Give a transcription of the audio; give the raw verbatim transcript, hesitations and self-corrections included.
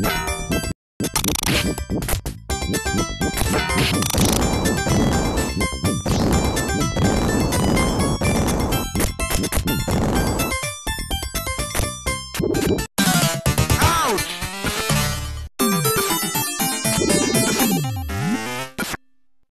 No.